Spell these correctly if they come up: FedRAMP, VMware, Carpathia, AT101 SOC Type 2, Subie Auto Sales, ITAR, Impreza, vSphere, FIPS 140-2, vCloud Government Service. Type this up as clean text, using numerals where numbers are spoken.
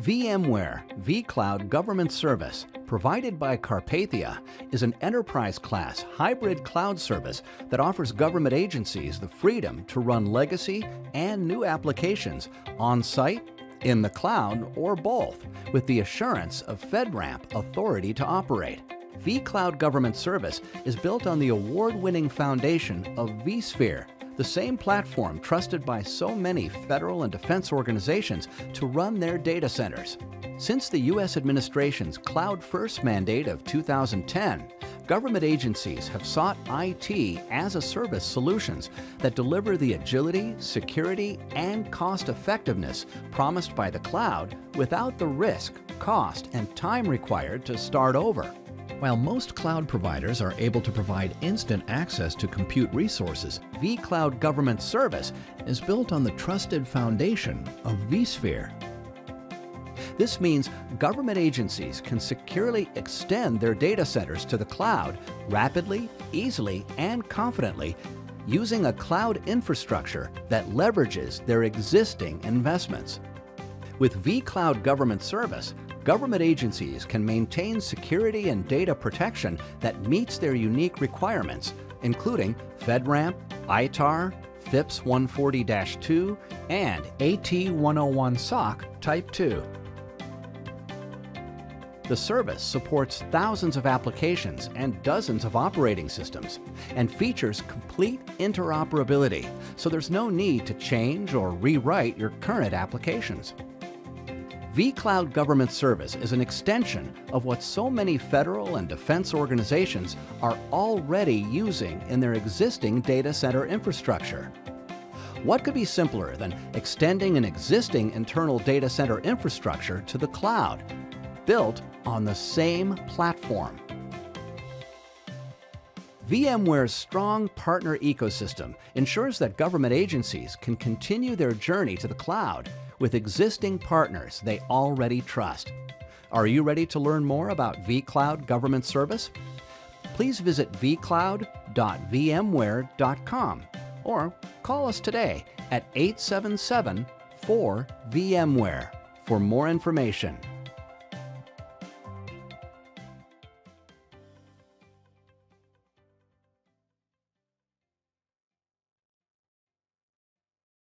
VMware vCloud Government Service, provided by Carpathia, is an enterprise-class hybrid cloud service that offers government agencies the freedom to run legacy and new applications on-site, in the cloud, or both, with the assurance of FedRAMP authority to operate. vCloud Government Service is built on the award-winning foundation of vSphere, the same platform trusted by so many federal and defense organizations to run their data centers. Since the U.S. administration's cloud-first mandate of 2010, government agencies have sought IT as a service solutions that deliver the agility, security, and cost-effectiveness promised by the cloud without the risk, cost, and time required to start over. While most cloud providers are able to provide instant access to compute resources, vCloud Government Service is built on the trusted foundation of vSphere. This means government agencies can securely extend their data centers to the cloud rapidly, easily, and confidently using a cloud infrastructure that leverages their existing investments. With vCloud Government Service, government agencies can maintain security and data protection that meets their unique requirements, including FedRAMP, ITAR, FIPS 140-2, and AT101 SOC Type 2. The service supports thousands of applications and dozens of operating systems and features complete interoperability, so there's no need to change or rewrite your current applications. vCloud Government Service is an extension of what so many federal and defense organizations are already using in their existing data center infrastructure. What could be simpler than extending an existing internal data center infrastructure to the cloud, built on the same platform? VMware's strong partner ecosystem ensures that government agencies can continue their journey to the cloud with existing partners they already trust. Are you ready to learn more about vCloud Government Service? Please visit vcloud.vmware.com or call us today at 877-4VMware for more information.